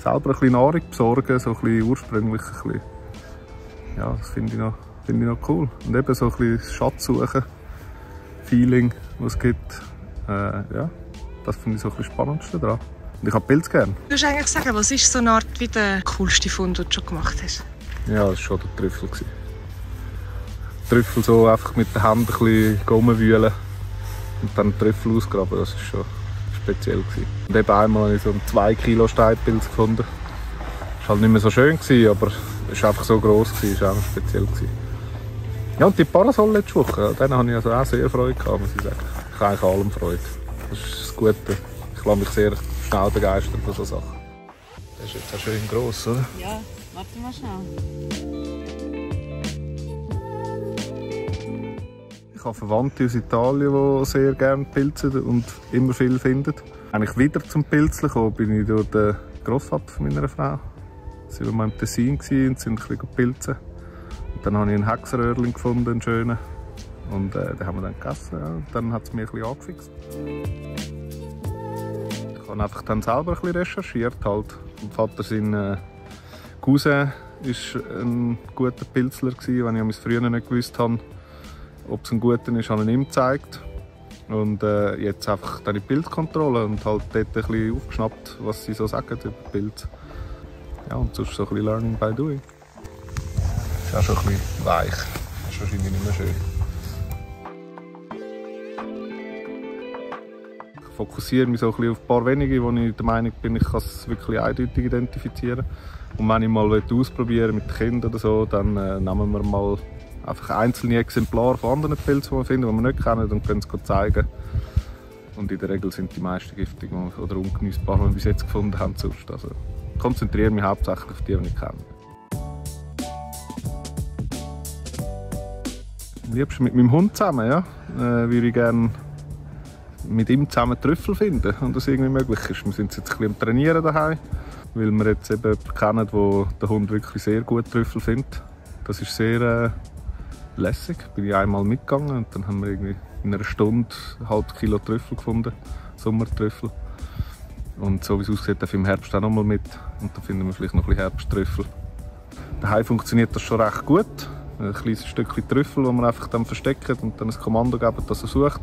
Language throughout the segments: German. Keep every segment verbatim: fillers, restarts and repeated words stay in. selber ein bisschen Nahrung besorgen, so ein bisschen ursprünglich. Ein bisschen. Ja, das finde ich, noch, finde ich noch cool. Und eben so ein bisschen Schatz suchen, Feeling, was es gibt. Äh, ja, das finde ich so ein bisschen spannendste daran. Und ich habe Pilze gerne. Du würdest eigentlich sagen, was ist so eine Art wie der coolste Fund, den du schon gemacht hast? Ja, das war schon der Trüffel. Trüffel so einfach mit den Händen ein bisschen rumwühlen und dann Trüffel ausgraben, das war schon speziell. Und eben einmal habe ich so einen zwei Kilo Steinpilz gefunden. Das war halt nicht mehr so schön, aber es war einfach so gross, es war einfach speziell. Ja, und die Parasol letzte Woche, denen habe ich also auch sehr Freude gehabt, muss ich sagen. Ich habe eigentlich allem Freude. Das ist das Gute. Ich lasse mich sehr schnell begeistern von solchen Sachen. Das ist jetzt auch schön gross, oder? Ja, warte mal schnell. Ich habe Verwandte aus Italien, die sehr gerne pilzen und immer viel finden. Als ich wieder zum Pilzen kam, bin ich durch den Grossvater meiner Frau. Sie waren mal im Tessin und sind ein bisschen pilzen. Und dann habe ich einen Hexenröhrling gefunden, einen schönen. Und äh, den haben wir dann gegessen. Und dann hat es mich ein bisschen angefixt. Ich habe einfach dann selber ein bisschen recherchiert. Halt. Mein Vater, sein äh, Cousin, war ein guter Pilzler. Wenn ich früher nicht gewusst habe, ob es ein guter ist, habe ich ihm gezeigt. Und äh, jetzt einfach dann die Pilzkontrolle und halt dort ein bisschen aufgeschnappt, was sie so sagen über Pilze. Ja, und sonst so ein bisschen Learning by Doing. Ist auch schon ein bisschen weich. Ist wahrscheinlich nicht mehr schön. Ich fokussiere mich so ein bisschen auf ein paar wenige, wo ich der Meinung bin, ich kann es wirklich eindeutig identifizieren. Und wenn ich mal ausprobieren mit Kindern oder so, dann äh, nehmen wir mal einfach einzelne Exemplare von anderen Pilzen, die wir finden, die wir nicht kennen, und können es zeigen. Und in der Regel sind die meisten giftig oder ungenießbar, die wir bis jetzt gefunden haben. Sonst. Also, ich konzentriere mich hauptsächlich auf die, die ich kenne. Am liebsten mit meinem Hund zusammen, ja? Äh, würde ich gerne mit ihm zusammen Trüffel finden und das irgendwie möglich ist. Wir sind jetzt ein bisschen am Trainieren daheim, weil wir jetzt eben jemanden kennen, wo der Hund wirklich sehr gut Trüffel findet. Das ist sehr äh, lässig. Bin ich einmal mitgegangen und dann haben wir irgendwie in einer Stunde ein halbes Kilo Trüffel gefunden, Sommertrüffel. Und so wie es aussieht, darf ich im Herbst auch noch mal mit und dann finden wir vielleicht noch ein bisschen Herbsttrüffel. Daheim funktioniert das schon recht gut. Ein kleines Stückchen Trüffel, das man einfach dann versteckt und dann ein Kommando geben, das er sucht.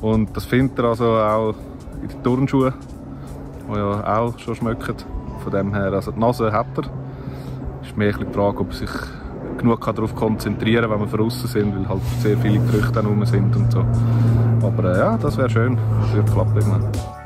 Und das findet er also auch in den Turnschuhen, die ja auch schon schmecken. Von dem her, also die Nase hat er. Es ist mehr die Frage, ob er sich genug darauf konzentrieren kann, wenn wir von außen sind, weil halt sehr viele Gerüchte herum sind und so. Aber äh, ja, das wäre schön, das wird klappen irgendwann.